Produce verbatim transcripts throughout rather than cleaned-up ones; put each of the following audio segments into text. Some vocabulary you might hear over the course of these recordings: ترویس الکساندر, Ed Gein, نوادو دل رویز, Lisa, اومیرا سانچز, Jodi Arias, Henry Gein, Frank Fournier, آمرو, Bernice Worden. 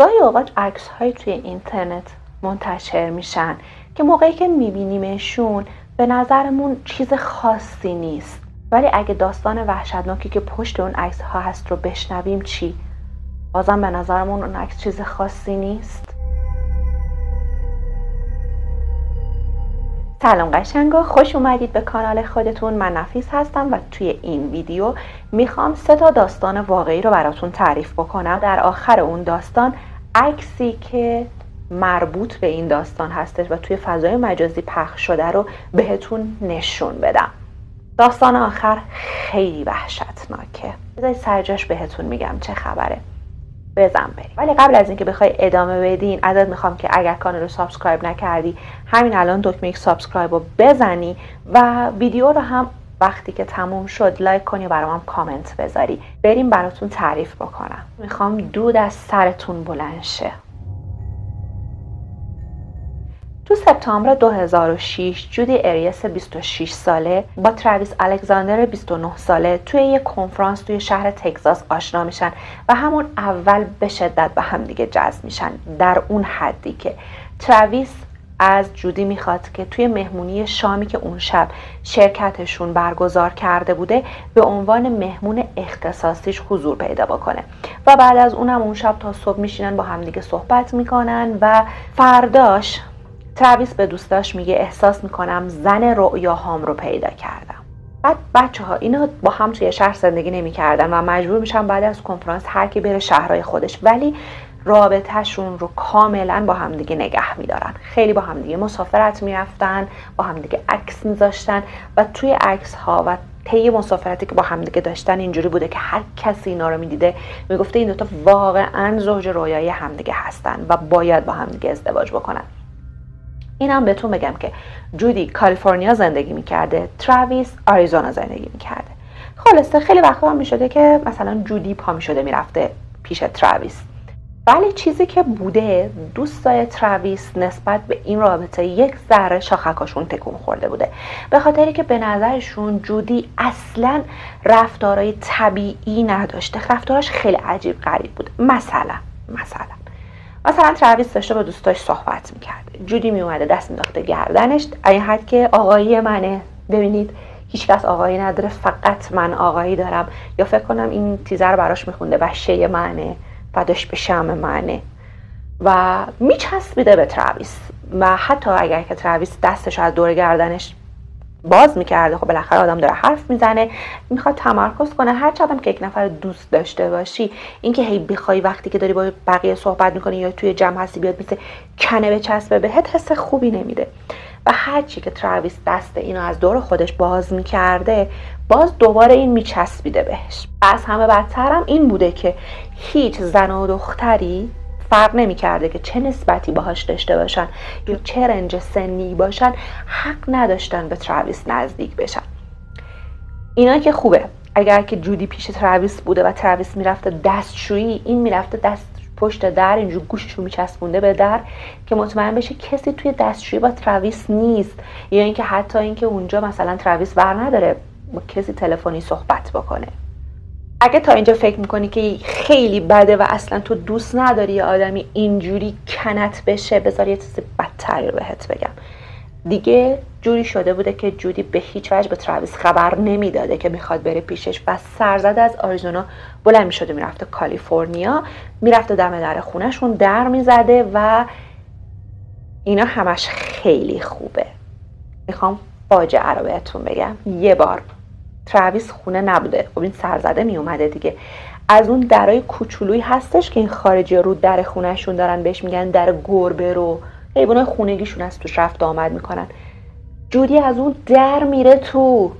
گاهی اوقات عکس های توی اینترنت منتشر میشن که موقعی که میبینیمشون به نظرمون چیز خاصی نیست، ولی اگه داستان وحشتناکی که پشت اون عکس ها هست رو بشنویم چی؟ بازم به نظرمون اون عکس چیز خاصی نیست؟ سلام قشنگا، خوش اومدید به کانال خودتون. من نفیس هستم و توی این ویدیو میخوام سه تا داستان واقعی رو براتون تعریف بکنم. در آخر اون داستان عکسی که مربوط به این داستان هستش و توی فضای مجازی پخش شده رو بهتون نشون بدم. داستان آخر خیلی وحشتناکه، بذارید سرجاش بهتون میگم چه خبره، بزن بریم. ولی قبل از اینکه بخوای ادامه بدین ازت میخوام که اگر کانال رو سابسکرایب نکردی همین الان دکمه سابسکرایب رو بزنی و ویدیو رو هم وقتی که تموم شد لایک کنی و برام کامنت بذاری. بریم براتون تعریف بکنم. میخوام دود از سرتون بلند شه. تو سپتامبر دو هزار و شش جودی اریاس بیست و شش ساله با ترویس الکساندر بیست و نه ساله توی یک کنفرانس توی شهر تگزاس آشنا میشن و همون اول به شدت به هم دیگه جذب میشن، در اون حدی که ترویس از جودی میخواد که توی مهمونی شامی که اون شب شرکتشون برگزار کرده بوده به عنوان مهمون اختصاصیش حضور پیدا بکنه و بعد از اونم اون شب تا صبح میشینن با همدیگه صحبت میکنن و فرداش ترویس به دوستاش میگه احساس میکنم زن رؤیاهام رو پیدا کردم. بعد بچه ها اینا با هم توی شهر زندگی نمیکردن و مجبور میشن بعد از کنفرانس هر کی بره شهرهای خودش، ولی رابطهشون رو کاملا با همدیگه نگه میدارن. خیلی با همدیگه مسافرت میرفتن، با همدیگه عکس میذاشتن و توی عکس ها و طی مسافرتی که با همدیگه داشتن اینجوری بوده که هر کسی اینا رو میدیده میگفته این دوتا واقعا زوج رویایی همدیگه هستن و باید با همدیگه ازدواج بکنن. اینم بهتون بگم که جودی کالیفرنیا زندگی میکرده، ترویس آریزونا زندگی میکرده. خلاصه خیلی وقتا هم میشده که مثلا جودی پا میشده میرفته پیش ترویس، ولی چیزی که بوده دوستای ترویس نسبت به این رابطه یک ذره شاخکاشون تکون خورده بوده، به خاطری که به نظرشون جودی اصلا رفتارهای طبیعی نداشته، رفتارش خیلی عجیب غریب بود. مثلا مثلا مثلا ترویس داشته با دوستاش صحبت میکرد، جودی میومده دست میداخته گردنش این حد که آقایی منه، ببینید هیچکس آقایی نداره فقط من آقایی دارم، یا فکر کنم این تیزه رو براش میخونده بشه منه بعدش بشم منه و میچسبیده به ترویس و حتی اگر که ترویس دستش از دور گردنش باز میکرده خب بالاخره آدم داره حرف میزنه میخواد تمرکز کنه. هر چقدر که یک نفر دوست داشته باشی اینکه هی بخوای وقتی که داری با بقیه صحبت میکنی یا توی جمع هستی بیاد مثل کنه بچسبه بهت حس خوبی نمیده و هرچی که ترویس دست اینو از دور خودش باز میکرده باز دوباره این میچسبیده بهش. از همه بدترم این بوده که هیچ زن و دختری فرق نمی کرده که چه نسبتی باهاش داشته باشن یا چه رنج سنی باشن حق نداشتن به ترویس نزدیک بشن. اینا که خوبه، اگر که جودی پیش ترویس بوده و ترویس میرفته دستشویی این میرفته دست پشت در اینجور گوششو میچسبونده به در که مطمئن بشه کسی توی دستشویی با ترویس نیست، یا اینکه حتی اینکه اونجا مثلا ترویس بر نداره با کسی تلفنی صحبت بکنه. اگه تا اینجا فکر میکنی که خیلی بده و اصلا تو دوست نداری یه آدمی اینجوری کنت بشه، بذار یه چیز بدتری رو بهت بگم. دیگه جوری شده بوده که جودی به هیچ وجه به ترویس خبر نمیداده که میخواد بره پیشش و سرزده از آریزونا بلند میشده میرفته کالیفرنیا، میرفته دم در خونهشون در میزده و اینا همش خیلی خوبه. میخوام فاجعه رو بهتون بگم. یه بار ترویس خونه نبوده، خب این سرزده می اومده دیگه، از اون درای کوچولویی هستش که این خارجی رو در خونهشون دارن بهش میگن در گربه، رو حیوانای خونگیشون از توش رفت آمد میکنن. جودی از اون در میره تو،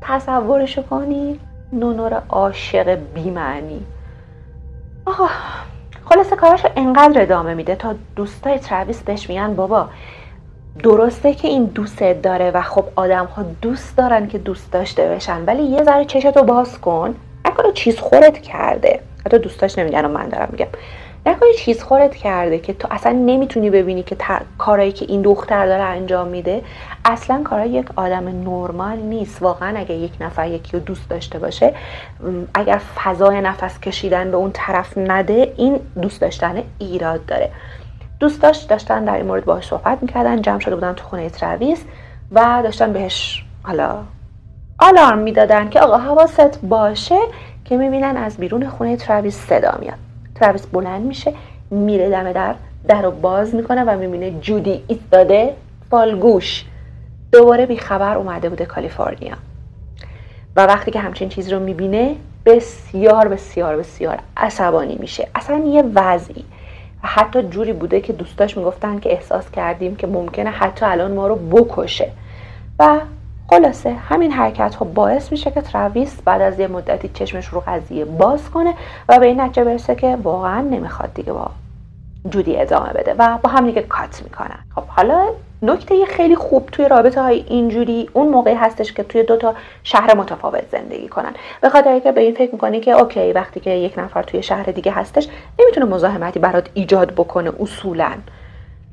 تصورشو کنی نونور عاشق بی‌معنی. آه خلاصه کاراشو انقدر ادامه میده تا دوستای ترویس بهش میگن بابا درسته که این دوست داره و خب آدم ها دوست دارن که دوست داشته بشن، ولی یه ذره چشتو باز کن، نکنه چیز خورت کرده. حتی دوستاش نمیگن و من دارم میگم نکنه چیزخورت کرده که تو اصلا نمیتونی ببینی که تر... کارایی که این دختر داره انجام میده اصلا کارای یک آدم نرمال نیست. واقعا اگه یک نفر یکی رو دوست داشته باشه، اگر فضای نفس کشیدن به اون طرف نده، این دوست داشتن ایراد داره. دوست داشت داشتن در این مورد باهاش صحبت میکردن، جمع شده بودن تو خونه ترویس و داشتن بهش حالا آلارم میدادن که آقا حواست باشه، که میبینن از بیرون خونه ترویس صدا میاد. ترویس بلند میشه، میره دم در، در رو باز میکنه و میبینه جودی ایستاده بالگوش. دوباره بیخبر اومده بوده کالیفرنیا و وقتی که همچین چیز رو میبینه بسیار بسیار بسیار عصبانی میشه. اصلا یه وضعی و حتی جوری بوده که دوستاش میگفتن که احساس کردیم که ممکنه حتی الان ما رو بکشه. و خلاصه همین حرکت ها باعث میشه که ترویس بعد از یه مدتی چشمش رو قضیه باز کنه و به این نتیجه برسه که واقعا نمیخواد دیگه با جودی ادامه بده و با هم دیگه کات میکنن. خب حالا نکته خیلی خوب توی رابطه های اینجوری اون موقع هستش که توی دوتا شهر متفاوت زندگی کنن، به خاطر اینکه به این فکر میکنی که اوکی وقتی که یک نفر توی شهر دیگه هستش نمیتونه مزاحمتی برات ایجاد بکنه اصولاً.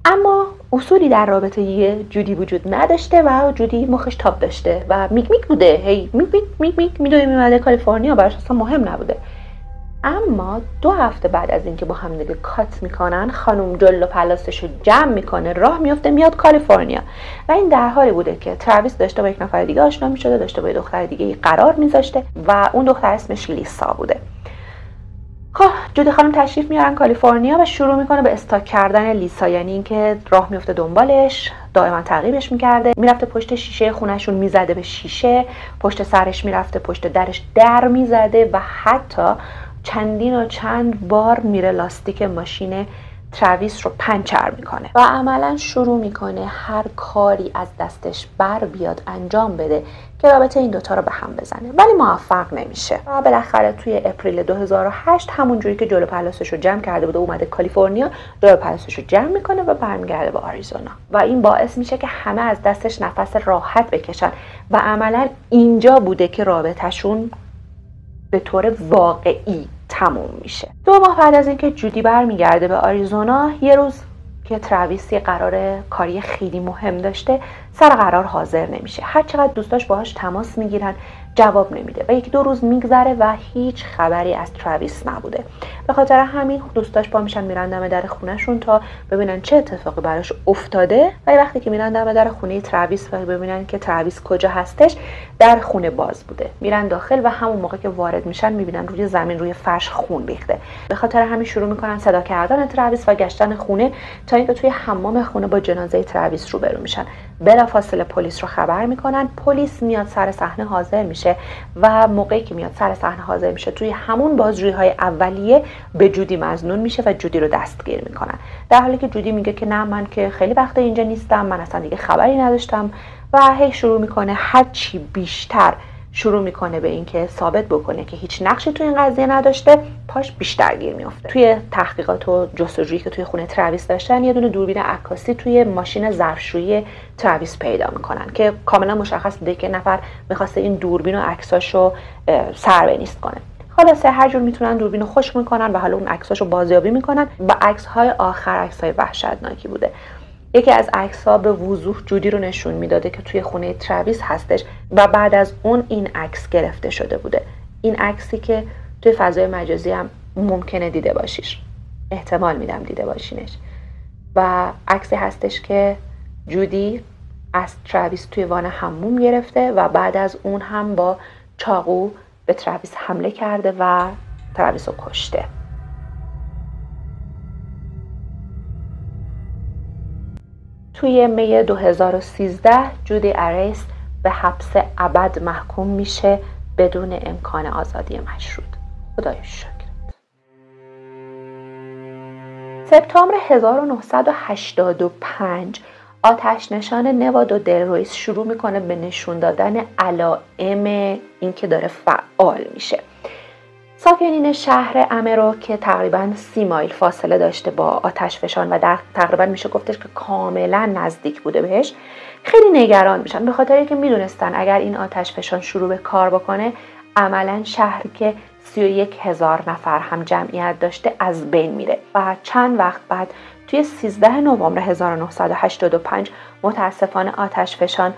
اما اصولی در رابطه یه جودی وجود نداشته و جودی مخش تاب داشته و میک میک بوده، هی میک میک میک میک میدوی میمده کالیفرنیا، براش اصلا مهم نبوده. اما دو هفته بعد از اینکه با هم دیگه کات میکنن، خانم جلو پلاستش رو جمع میکنه، راه میفته میاد کالیفرنیا. و این در حالی بوده که ترویس داشته با یک نفر دیگه آشنا میشده، داشته با دختر دیگه قرار میذاشته و اون دختر اسمش لیسا بوده. خب جودی خانم تشریف میارن کالیفرنیا و شروع میکنه به استاک کردن لیسا، یعنی اینکه راه میفته دنبالش، دائما تعقیبش میکرده، میرفته پشت شیشه خونشون میزده به شیشه، پشت سرش میرفته، پشت درش در میزده و حتی چندین و چند بار میره لاستیک ماشین ترویس رو پنچر میکنه و عملا شروع میکنه هر کاری از دستش بر بیاد انجام بده که رابطه این دوتا رو به هم بزنه، ولی موفق نمیشه. و بالاخره توی اپریل دو هزار و هشت همونجوری که جلو پلاسش رو جمع کرده بوده اومده کالیفرنیا، جلو پلاسش رو جمع میکنه و برمیگرده به آریزونا و این باعث میشه که همه از دستش نفس راحت بکشن و عملا اینجا بوده که رابطهشون به طور واقعی تموم میشه. دو ماه بعد از اینکه جودی برمیگرده به آریزونا، یه روز که ترویس یه قرار کاری خیلی مهم داشته، سر قرار حاضر نمیشه. هر چقدر دوستاش باهاش تماس میگیرن جواب نمیده و یک دو روز میگذره و هیچ خبری از ترویس نبوده. به خاطر همین دوستاش پا میشن میرن دم در خونهشون تا ببینن چه اتفاقی براش افتاده. و وقتی که میرن دم در خونه ترویس و ببینن که ترویس کجا هستش، در خونه باز بوده. میرن داخل و همون موقع که وارد میشن میبینن روی زمین روی فرش خون ریخته. به خاطر همین شروع میکنن صدا کردن ترویس و گشتن خونه تا اینکه توی حمام خونه با جنازه ترویس روبرو میشن. بلافاصله پلیس رو خبر میکنن. پلیس میاد سر صحنه حاضر میشه و موقعی که میاد سر صحنه حاضر میشه، توی همون بازجویی‌های اولیه به جودی مظنون میشه و جودی رو دستگیر میکنن، در حالی که جودی میگه که نه من که خیلی وقت اینجا نیستم، من اصلا دیگه خبری نداشتم. و هی شروع میکنه هرچی بیشتر شروع میکنه به اینکه ثابت بکنه که هیچ نقشی توی این قضیه نداشته، پاش بیشتر گیر میفته. توی تحقیقات و جستجویی که توی خونه ترویس داشتن، یه دونه دوربین عکاسی توی ماشین ظرفشویی ترویس پیدا میکنن که کاملا مشخص بوده که نفر میخواسته این دوربین و عکساشو سربنیست کنه. خلاصه هر جور میتونن دوربین رو خشک میکنن و حالا اون عکساشو بازیابی میکنن و عکس‌های آخر عکس‌های وحشتناکی بوده. یکی از عکس‌ها به وضوح جودی رو نشون میداده که توی خونه ترویس هستش و بعد از اون این عکس گرفته شده بوده. این عکسی که توی فضای مجازی هم ممکنه دیده باشیش، احتمال میدم دیده باشینش. و عکسی هستش که جودی از ترویس توی وان حموم گرفته و بعد از اون هم با چاقو به ترویس حمله کرده و ترویس رو کشته. توی می دو هزار و سیزده جودی آریاس به حبس ابد محکوم میشه بدون امکان آزادی مشروط. خدای شکر. سپتامبر هزار و نهصد و هشتاد و پنج آتش نشان نوادو دل رویز شروع میکنه به نشون دادن علائم اینکه داره فعال میشه. ساکنین شهر آمرو که تقریبا سی مایل فاصله داشته با آتشفشان و در تقریبا میشه گفتش که کاملا نزدیک بوده بهش، خیلی نگران میشن، به خاطر اینکه میدونستن اگر این آتشفشان شروع به کار بکنه عملا شهر که سی و یک هزار نفر هم جمعیت داشته از بین میره و چند وقت بعد توی سیزده نوامبر هزار و نهصد و هشتاد و پنج متاسفانه آتشفشان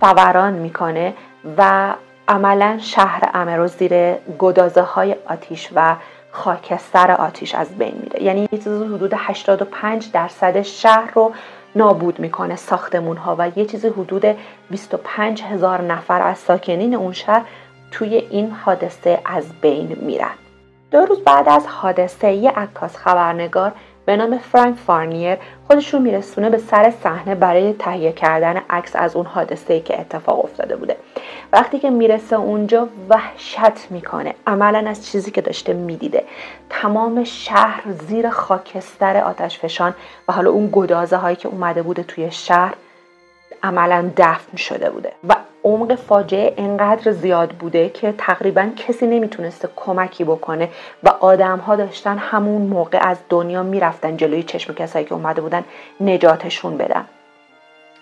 فوران میکنه و عملا شهر آمرو زیر گدازه های آتیش و خاکستر آتیش از بین میره. یعنی یه چیز حدود هشتاد و پنج درصد شهر رو نابود میکنه، ساختمون ها، و یه چیز حدود بیست و پنج هزار نفر از ساکنین اون شهر توی این حادثه از بین میرن. دو روز بعد از حادثه یه عکاس خبرنگار به نام فرانک فورنیر خودش رو میرسونه به سر صحنه برای تهیه کردن عکس از اون حادثه‌ای که اتفاق افتاده بوده. وقتی که میرسه اونجا وحشت میکنه عملا از چیزی که داشته میدیده. تمام شهر زیر خاکستر آتشفشان و حالا اون گدازه هایی که اومده بوده توی شهر عملا دفن شده بوده و عمق فاجعه انقدر زیاد بوده که تقریبا کسی نمیتونسته کمکی بکنه و آدم ها داشتن همون موقع از دنیا میرفتن جلوی چشم کسایی که اومده بودن نجاتشون بدن.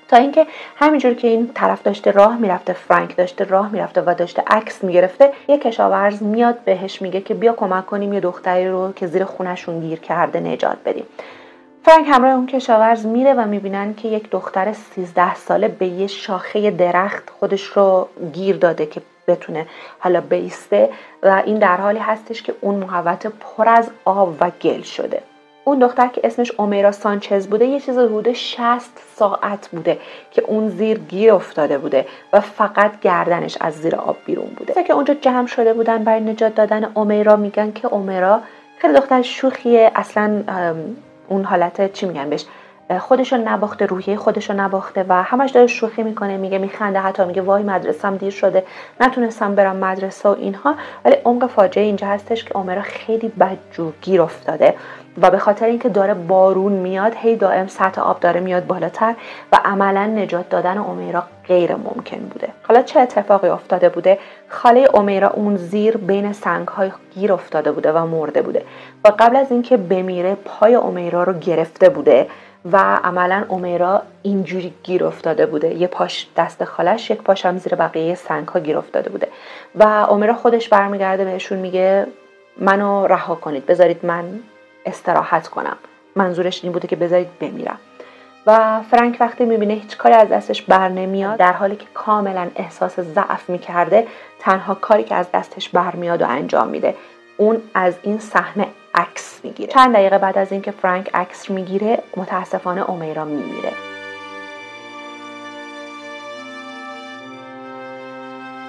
تا اینکه همینجور که این طرف داشته راه میرفته، فرانک داشته راه میرفته و داشته عکس میگرفته، یه کشاورز میاد بهش میگه که بیا کمک کنیم یه دختری رو که زیر خونشون گیر کرده نجات بدیم. فرانک همراه اون کشاورز میره و میبینن که یک دختر سیزده ساله به یه شاخه درخت خودش رو گیر داده که بتونه حالا بیسته و این در حالی هستش که اون محوطه پر از آب و گل شده. اون دختر که اسمش اومیرا سانچز بوده یه چیز حدود شصت ساعت بوده که اون زیر گیر افتاده بوده و فقط گردنش از زیر آب بیرون بوده. تا که اونجا جمع شده بودن برای نجات دادن اومیرا میگن که اومیرا خیلی دختر شوخیه، اصلا اون حالت چی میگن بهش، خودشو نباخته، روحیه خودشو نباخته و همش داره شوخی میکنه، میگه میخنده، حتی میگه وای مدرسه‌م دیر شده، نتونستم برم مدرسه و اینها. ولی عمق فاجعه اینجا هستش که اومیرا خیلی بدجور گیر افتاده و به خاطر اینکه داره بارون میاد، هی دائم سطح آب داره میاد بالاتر و عملا نجات دادن اومیرا غیر ممکن بوده. حالا چه اتفاقی افتاده بوده؟ خاله اومیرا اون زیر بین سنگ‌های گیر افتاده بوده و مرده بوده و قبل از اینکه بمیره پای اومیرا رو گرفته بوده و عملا اومیرا اینجوری گیر افتاده بوده، یه پاش دست خالش، یک پاش هم زیر بقیه سنگ‌ها گیر افتاده بوده و اومیرا خودش برمیگرده بهشون میگه منو رها کنید، بذارید من استراحت کنم. منظورش این بوده که بذارید بمیرم. و فرانک وقتی میبینه هیچ کاری از دستش بر نمیاد، در حالی که کاملا احساس ضعف میکرده، تنها کاری که از دستش برمیاد و انجام میده، اون از این صحنه عکس میگیره. چند دقیقه بعد از اینکه فرانک عکس میگیره، متاسفانه اومیرا میمیره.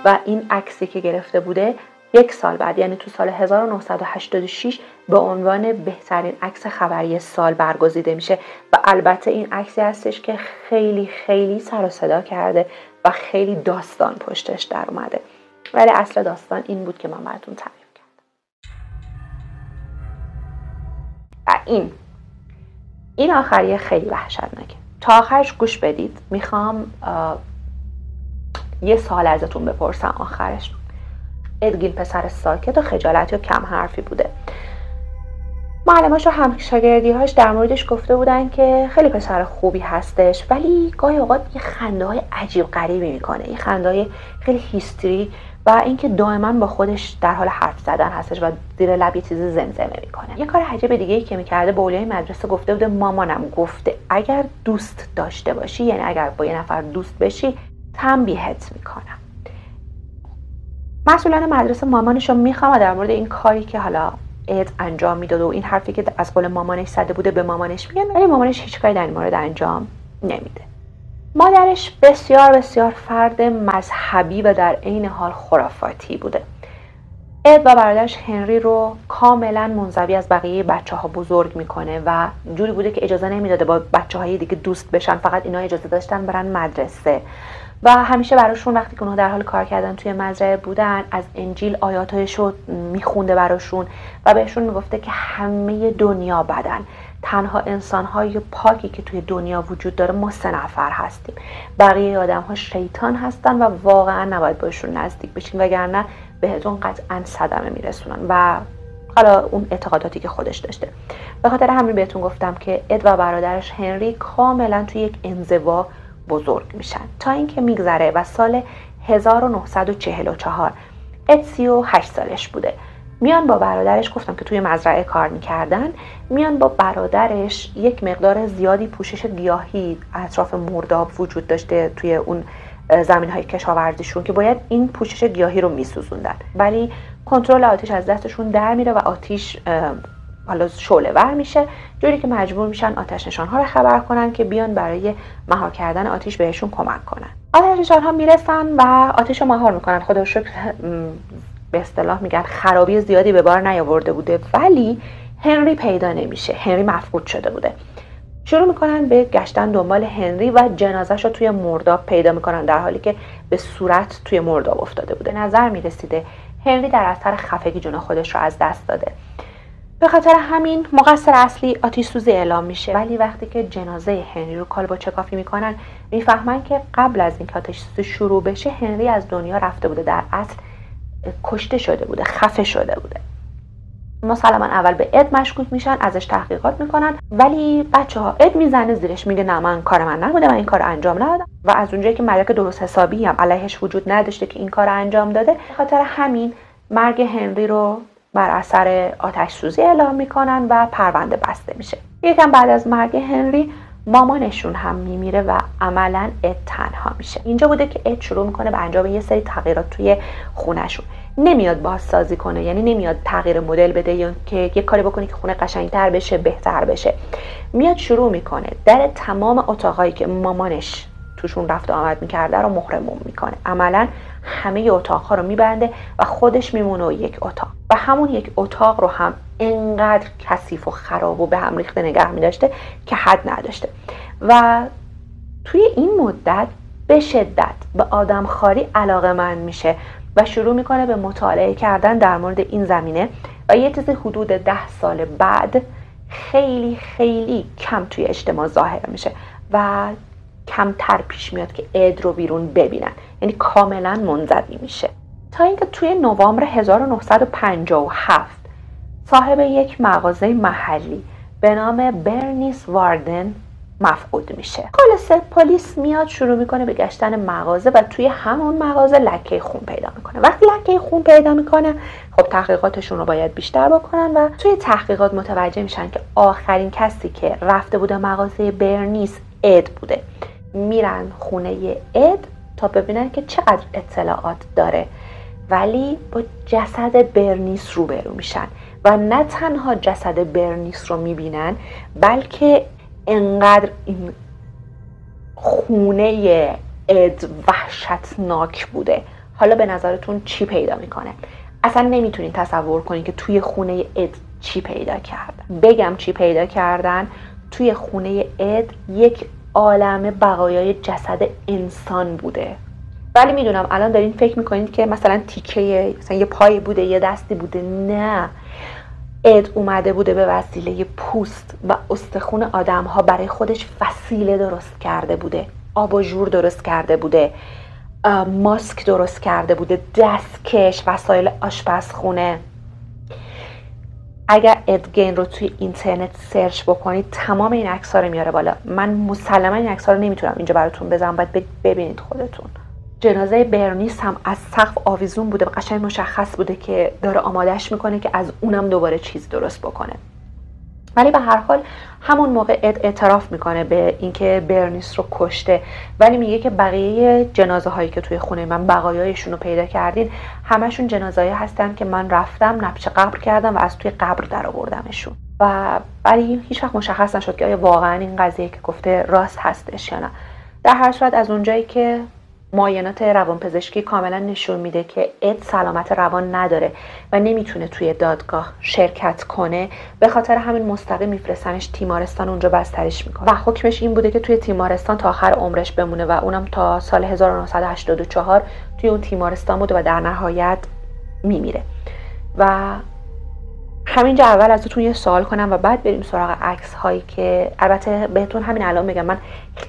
و این عکسی که گرفته بوده یک سال بعد، یعنی تو سال هزار و نهصد و هشتاد و شش به عنوان بهترین عکس خبری سال برگزیده میشه و البته این عکسی هستش که خیلی خیلی سر و صدا کرده و خیلی داستان پشتش در اومده. ولی اصل داستان این بود که من براتون تعریف کردم. و این این آخریه خیلی وحشتناکه. تا آخرش گوش بدید. میخوام یه سوال ازتون بپرسم آخرش. ادگیل پسر ساکت و خجالتی و کم حرفی بوده. معلماش و همشاگردی‌هاش در موردش گفته بودن که خیلی پسر خوبی هستش، ولی گاهی اوقات یه خنده‌های عجیب غریبی میکنه، یه خنده‌های خیلی هیستری و اینکه دائما با خودش در حال حرف زدن هستش و زیر لب یه چیزی زمزمه میکنه. یه کار عجیب دیگه‌ای که میکرده، به اولیای مدرسه گفته بوده مامانم گفته اگر دوست داشته باشی، یعنی اگر با یه نفر دوست بشی، تنبیهت میکنم. مسئولان مدرسه مامانش رو میخوام در مورد این کاری که حالا اد انجام میداد و این حرفی که از قول مامانش زده بوده به مامانش میگن، ولی مامانش هیچ کاری در این مورد انجام نمیده. مادرش بسیار بسیار فرد مذهبی و در عین حال خرافاتی بوده. اد و برادرش هنری رو کاملا منزوی از بقیه بچه ها بزرگ میکنه و جوری بوده که اجازه نمیداده با بچه های دیگه دوست بشن، فقط اینا اجازه داشتن برن مدرسه و همیشه براشون وقتی که اونها در حال کار کردن توی مزرعه بودن از انجیل آیاتش رو میخونده براشون و بهشون میگفته که همه دنیا بدن، تنها انسان‌های پاکی که توی دنیا وجود داره ما سه نفر هستیم، بقیه آدم‌ها شیطان هستن و واقعا نباید باشون نزدیک بشین وگرنه بهتون قطعا صدمه میرسونن و حالا اون اعتقاداتی که خودش داشته. به خاطر همین بهتون گفتم که اد و برادرش هنری کاملا توی یک انزوا بزرگ میشن. تا اینکه میگذره و سال هزار و نهصد و چهل و چهار اد سی و هشت سالش بوده. میان با برادرش، گفتم که توی مزرعه کار میکردن، میان با برادرش، یک مقدار زیادی پوشش گیاهی اطراف مرداب وجود داشته توی اون زمین‌های کشاورزیشون که باید این پوشش گیاهی رو میسوزوندن، ولی کنترل آتیش از دستشون در میره و آتیش حالا شعله ور میشه، جوری که مجبور میشن آتش نشان‌ها رو خبر کنن که بیان برای مهار کردن آتیش بهشون کمک کنن. آتش نشان‌ها میرسن و آتیش رو مهار میکنن. خدا رو شکر به اصطلاح میگن خرابی زیادی به بار نیاورده بوده، ولی هنری پیدا نمیشه، هنری مفقود شده بوده. شروع میکنن به گشتن دنبال هنری و جنازه‌ش رو توی مرداب پیدا میکنن، در حالی که به صورت توی مرداب افتاده بوده. نظر میرسیده هنری در اثر خفگی جون خودش رو از دست داده. به خاطر همین مقصر اصلی آتیش سوزی اعلام میشه، ولی وقتی که جنازه هنری رو کالبد چکافی میکنن میفهمن که قبل از اینکه آتش سوزی شروع بشه هنری از دنیا رفته بوده، در اصل کشته شده بوده، خفه شده بوده. مسلما اول به اد مشکوک میشن، ازش تحقیقات میکنن، ولی بچه‌ها اد میزنه زیرش، میگه نه من کار من نبوده، من این کارو انجام ندادم، و از اونجایی که مدرک درست حسابی هم علیهش وجود نداشته که این کارو انجام داده، خاطر همین مرگ هنری رو بر اثر آتش سوزی اعلام میکنن و پرونده بسته میشه. یکم بعد از مرگ هنری مامانشون هم میمیره و عملا اد تنها میشه. اینجا بوده که اد شروع میکنه به انجام یه سری تغییرات توی خونهشون. نمیاد بازسازی کنه، یعنی نمیاد تغییر مدل بده یا که یه کاری بکنه که خونه قشنگتر بشه، بهتر بشه. میاد شروع میکنه در تمام اتاقایی که مامانش توشون رفت و آمد میکرده رو مهرموم میکنه. عملا همه اتاقها رو میبنده و خودش میمونه و یک اتاق، و همون یک اتاق رو هم انقدر کثیف و خراب و به هم ریخته نگه میداشته که حد نداشته. و توی این مدت به شدت به آدمخواری علاقه‌مند میشه و شروع میکنه به مطالعه کردن در مورد این زمینه، و یه چیزی حدود ده سال بعد خیلی خیلی کم توی اجتماع ظاهر میشه و کمتر پیش میاد که اد رو بیرون ببینن، یعنی کاملا منزوی میشه. تا اینکه توی نوامبر هزار و نهصد و پنجاه و هفت صاحب یک مغازه محلی به نام برنیس واردن مفقود میشه. خلاصه پلیس میاد شروع میکنه به گشتن مغازه و توی همون مغازه لکه خون پیدا میکنه. وقتی لکه خون پیدا میکنه خب تحقیقاتشون رو باید بیشتر بکنن و توی تحقیقات متوجه میشن که آخرین کسی که رفته بوده مغازه برنیس اد بوده. میرن خونه اد تا ببینن که چقدر اطلاعات داره، ولی با جسد برنیس روبرو میشن و نه تنها جسد برنیس رو میبینن، بلکه انقدر این خونه اد وحشتناک بوده. حالا به نظرتون چی پیدا میکنه؟ اصلا نمیتونین تصور کنین که توی خونه اد چی پیدا کردن. بگم چی پیدا کردن؟ توی خونه اد یک عالمه بقایای جسد انسان بوده. ولی میدونم الان دارین فکر میکنید که مثلا تیکه مثلا یه پای بوده، یه دستی بوده. نه، اد اومده بوده به وسیله پوست و استخون آدم ها برای خودش وسیله درست کرده بوده، آباژور درست کرده بوده، ماسک درست کرده بوده، دستکش، وسایل آشپزخونه. اگر اد گین رو توی اینترنت سرچ بکنید تمام این عکس‌ها رو میاره بالا. من مسلما این عکس‌ها رو نمیتونم اینجا براتون بزنم، باید ببینید خودتون. جنازه برنیس هم از سقف آویزون بوده، قشنگ مشخص بوده که داره آمادهش میکنه که از اونم دوباره چیز درست بکنه. ولی به هر حال همون موقع اد اعتراف میکنه به اینکه برنیس رو کشته، ولی میگه که بقیه جنازه هایی که توی خونه من بقایایشون رو پیدا کردین همشون جنازه‌ای هستن که من رفتم نبش قبر کردم و از توی قبر در آوردمشون. و ولی هیچ وقت مشخص نشد که آیا واقعا این قضیه که گفته راست هستش یا نه. در هر صورت از اونجایی که معاینات روانپزشکی کاملا نشون میده که اد سلامت روان نداره و نمیتونه توی دادگاه شرکت کنه، به خاطر همین مستقیم میفرستنش تیمارستان، اونجا بسترش میکنه و حکمش این بوده که توی تیمارستان تا آخر عمرش بمونه، و اونم تا سال هزار و نهصد و هشتاد و چهار توی اون تیمارستان بوده و در نهایت میمیره. و همینجا اول ازتون یه سوال کنم و بعد بریم سراغ عکس هایی که البته بهتون همین الان میگم، من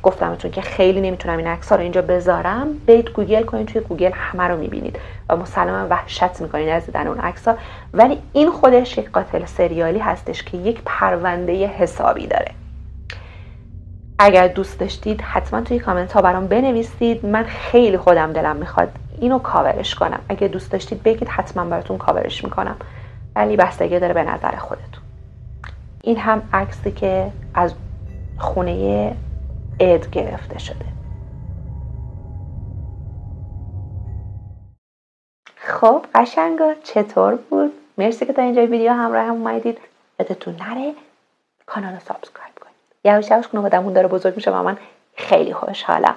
گفتمتون که خیلی نمیتونم این عکس ها رو اینجا بذارم، برید گوگل کنید، توی گوگل همه رو میبینید و مسلما وحشت میکنید از دیدن اون عکس ها. ولی این خودش یک قاتل سریالی هستش که یک پرونده حسابی داره. اگر دوست داشتید حتما توی کامنت ها برام بنویسید، من خیلی خودم دلم میخواد اینو کاورش کنم. اگه دوست داشتید بگید، حتما براتون کاورش میکنم. یعنی بستگی داره به نظر خودتون. این هم عکسی که از خونه اد گرفته شده. خب قشنگا چطور بود؟ مرسی که تا اینجای ویدیو همراه هم اومدید. یادتون نره کانال رو سابسکرایب کنید. یواش یواش خانواده‌مون داره بزرگ میشه و من خیلی خوشحالم.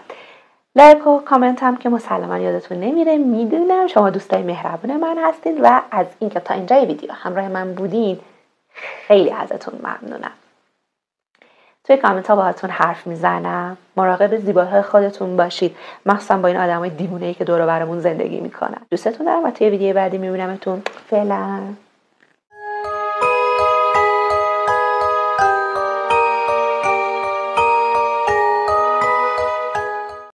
لایک و کامنت هم که مسلماً یادتون نمیره، میدونم شما دوستای مهربون من هستید و از اینکه تا اینجای ویدیو همراه من بودین خیلی ازتون ممنونم. توی کامنت ها باهاتون حرف میزنم. مراقب زیبایی خودتون باشید، مخصوصا با این آدمای دیوونه‌ای که دور و برمون زندگی میکنن. دوستتون دارم و توی ویدیو بعدی میبینمتون. فعلا.